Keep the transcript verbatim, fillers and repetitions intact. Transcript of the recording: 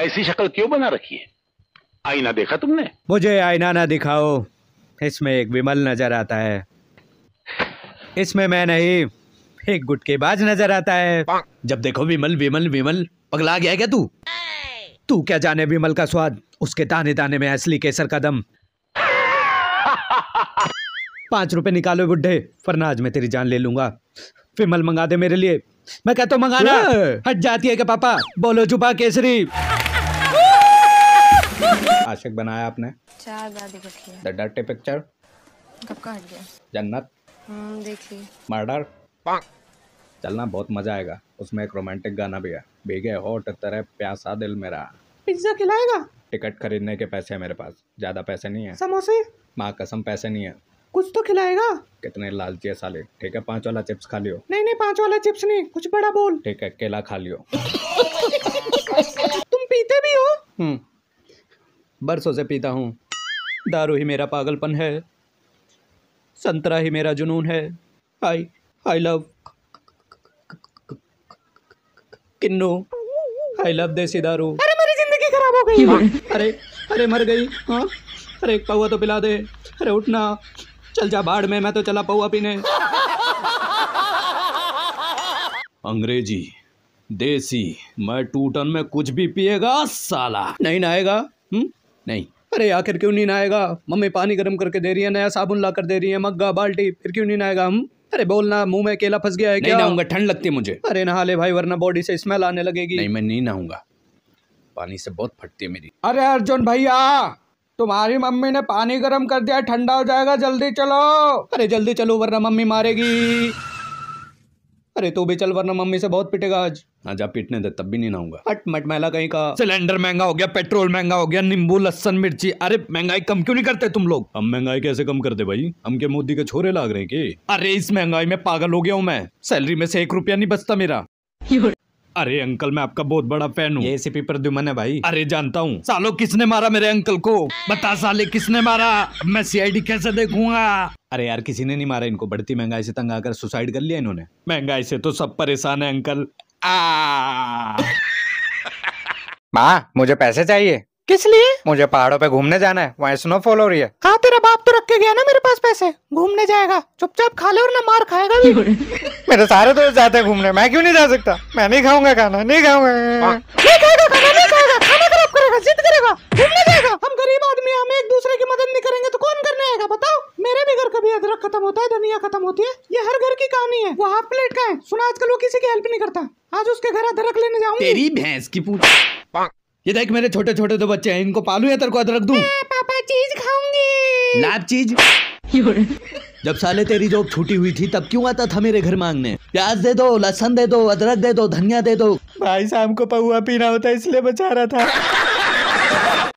ऐसी शक्ल क्यों बना रखी है? आईना देखा तुमने? मुझे आईना ना दिखाओ, इसमें एक विमल नजर आता है। इसमें मैं नहीं, एक गुटकेबाज नजर आता है। जब देखो विमल विमल विमल। पगला गया क्या तू? तू क्या जाने विमल का स्वाद, उसके ताने ताने में असली केसर का दम। पांच रुपए निकालो बुड्ढे, वरना आज मैं तेरी जान ले लूंगा। विमल मंगा दे मेरे लिए। मैं कहता हूँ मंगाना, हट जाती है क्या पापा? बोलो छुपा केसरी। आशिक बनाया आपने? चार बार देखी। डर्टी पिक्चर कब का हट गया? जन्नत देखी। मर्डर चलना, बहुत मजा आएगा। उसमें एक रोमांटिक गाना भी है। भीगे होठ तेरे प्यासा दिल मेरा। पिज्जा खिलाएगा? टिकट खरीदने के पैसे है मेरे पास, ज्यादा पैसे नहीं है। समोसे? माँ कसम पैसे नहीं है। कुछ तो खिलाएगा। कितने लालची है साले। ठीक है पांच वाला चिप्स खा लियो। नहीं नहीं पांच वाला चिप्स नहीं, कुछ बड़ा बोल। ठीक है केला खा लियो। तुम पीते भी हो? बरसों से पीता हूँ। दारू ही मेरा पागलपन है, संतरा ही मेरा जुनून है। I I love kinnow, I love desi daru. अरे मेरी जिंदगी खराब हो गई। अरे अरे मर गई। हाँ अरे एक पौवा तो पिला दे। अरे उठना, चल जा बाढ़ में, मैं तो चला पौवा पीने। अंग्रेजी देसी, मैं टूटन में कुछ भी पिएगा साला। नहीं नहाएगा? हम्म नहीं। अरे आखिर क्यों नहीं नहाएगा? मम्मी पानी गर्म करके दे रही है, नया साबुन ला कर दे रही है, मग्गा बाल्टी, फिर क्यों नहीं नहाएगा? हम अरे बोलना, मुंह में केला फंस गया है क्या? नहीं नहाऊंगा, ठंड लगती है मुझे। अरे नहा ले भाई, वरना बॉडी से स्मेल आने लगेगी। नहीं मैं नहीं नहाऊंगा, पानी से बहुत फटती है मेरी। अरे अर्जुन भैया, तुम्हारी मम्मी ने पानी गर्म कर दिया, ठंडा हो जाएगा, जल्दी चलो। अरे जल्दी चलो वरना मम्मी मारेगी। अरे तू भी चल वरना मम्मी से बहुत पिटेगा आज। हाँ जा पिटने दे, तब भी नहीं नहाऊंगा। हट मट मैला कहीं का। सिलेंडर महंगा हो गया, पेट्रोल महंगा हो गया, नींबू लहसन मिर्ची। अरे महंगाई कम क्यों नहीं करते तुम लोग? हम महंगाई कैसे कम करते भाई? हम क्या मोदी के छोरे लाग रहे की? अरे इस महंगाई में पागल हो गया हूँ मैं। सैलरी में से एक रुपया नहीं बचता मेरा। अरे अंकल मैं आपका बहुत बड़ा फैन हूँ। एसीपी प्रद्युमन है भाई। अरे जानता हूँ। सालो किसने मारा मेरे अंकल को? बता साले किसने मारा? मैं सीआईडी कैसे देखूंगा? अरे यार किसी ने नहीं मारा इनको, बढ़ती महंगाई से तंग आकर सुसाइड कर लिया इन्होंने। महंगाई से तो सब परेशान है अंकल। माँ मुझे पैसे चाहिए। किस लिए? मुझे पहाड़ों पे घूमने जाना है, वहाँ स्नोफॉल हो रही है। हाँ तेरा बाप तो रख के गया ना मेरे पास पैसे, घूमने जाएगा, चुपचाप खा ले और ना मार खाएगा भी। मेरे सारे दोस्त जाते हैं घूमने, मैं क्यों नहीं जा सकता? मैं नहीं खाऊंगा खाना, नहीं खाऊंगा, नहीं खाएगा खाना, नहीं खाएगा खाना, खराब करेगा, जिद करेगा, घूमने जाएगा। हम गरीब आदमी, हम एक दूसरे की मदद नहीं करेंगे तो कौन करने आएगा बताओ? मेरे भी घर कभी अदरक खत्म होता है, धनिया खत्म होती है, ये हर घर की कहानी है। वो हाफ प्लेट का है, सुना आजकल वो किसी की हेल्प नहीं करता। आज उसके घर अदरक लेने जाऊंगी। तेरी भैंस की पूछ। ये देख मेरे छोटे छोटे दो बच्चे हैं, इनको पालू या तेरे को अदरक दूं? पापा चीज खाऊंगी। लाभ चीज। जब साले तेरी जॉब छूटी हुई थी तब क्यों आता था मेरे घर मांगने? प्याज दे दो, लहसन दे दो, अदरक दे दो, धनिया दे दो। भाई शाम को पहुआ पीना होता है इसलिए बचा रहा था।